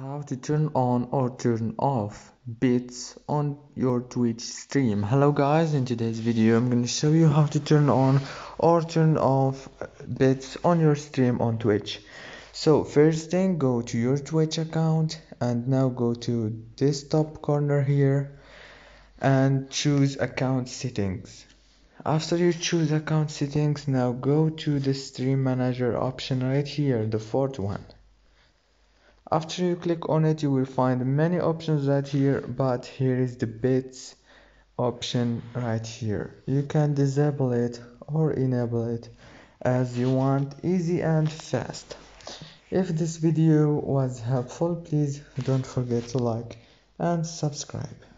How to turn on or turn off bits on your Twitch stream. Hello guys, in today's video I'm going to show you how to turn on or turn off bits on your stream on Twitch. So first thing, go to your Twitch account and now go to this top corner here and choose account settings. After you choose account settings, now go to the stream manager option right here, the fourth one. After you click on it, you will find many options right here, but here is the bits option right here. You can disable it or enable it as you want, easy and fast. If this video was helpful, please don't forget to like and subscribe.